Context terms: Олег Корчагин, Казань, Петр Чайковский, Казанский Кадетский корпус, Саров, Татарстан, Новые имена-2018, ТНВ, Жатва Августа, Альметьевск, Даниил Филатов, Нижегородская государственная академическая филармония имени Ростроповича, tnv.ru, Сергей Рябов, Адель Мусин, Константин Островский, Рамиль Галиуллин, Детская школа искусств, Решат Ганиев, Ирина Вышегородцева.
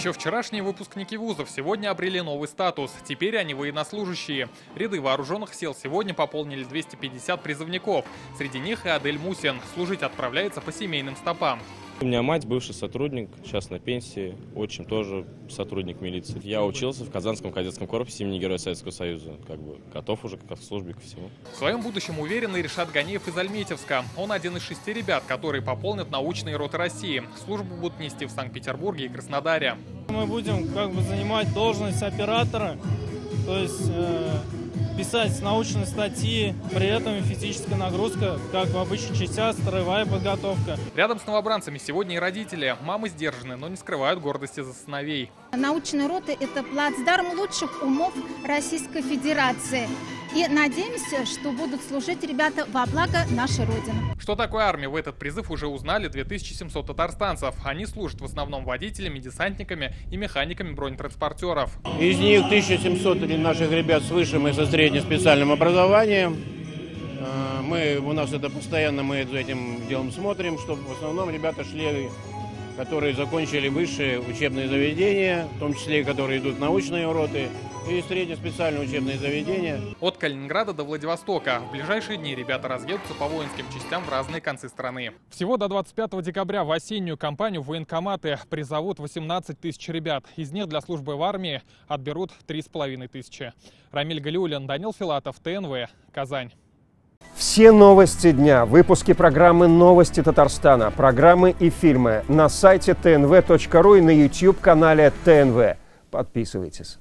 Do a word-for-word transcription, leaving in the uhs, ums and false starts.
Еще вчерашние выпускники вузов сегодня обрели новый статус. Теперь они военнослужащие. Ряды вооруженных сил сегодня пополнили двести пятьдесят призывников. Среди них и Адель Мусин. Служить отправляется по семейным стопам. У меня мать бывший сотрудник, сейчас на пенсии, отчим тоже сотрудник милиции. Я учился в Казанском Кадетском корпусе имени Героя Советского Союза, как бы готов уже как к службе, ко всему. В своем будущем уверен и Решат Ганиев из Альметьевска. Он один из шести ребят, которые пополнят научные роты России. Службу будут нести в Санкт-Петербурге и Краснодаре. Мы будем как бы занимать должность оператора, то есть э, писать научные статьи, при этом физическая нагрузка, как в обычных частях, строевая подготовка. Рядом с новобранцами сегодня и родители. Мамы сдержаны, но не скрывают гордости за сыновей. Научные роты – это плацдарм лучших умов Российской Федерации. И надеемся, что будут служить ребята во благо нашей Родины. Что такое армия, в этот призыв уже узнали две тысячи семьсот татарстанцев. Они служат в основном водителями, десантниками и механиками бронетранспортеров. Из них тысяча семьсот наших ребят с высшим и со средним специальным образованием. Мы, у нас это постоянно, мы за этим делом смотрим, чтобы в основном ребята шли, которые закончили высшие учебные заведения, в том числе и которые идут в научные роты, и среднеспециальные учебные заведения. От Калининграда до Владивостока. В ближайшие дни ребята разъедутся по воинским частям в разные концы страны. Всего до двадцать пятого декабря в осеннюю кампанию военкоматы призовут восемнадцать тысяч ребят. Из них для службы в армии отберут три с половиной тысячи. Рамиль Галиуллин, Даниил Филатов, ТНВ, Казань. Все новости дня, выпуски программы «Новости Татарстана», программы и фильмы на сайте тэ эн вэ точка ру и на ютуб-канале тэ эн вэ. Подписывайтесь.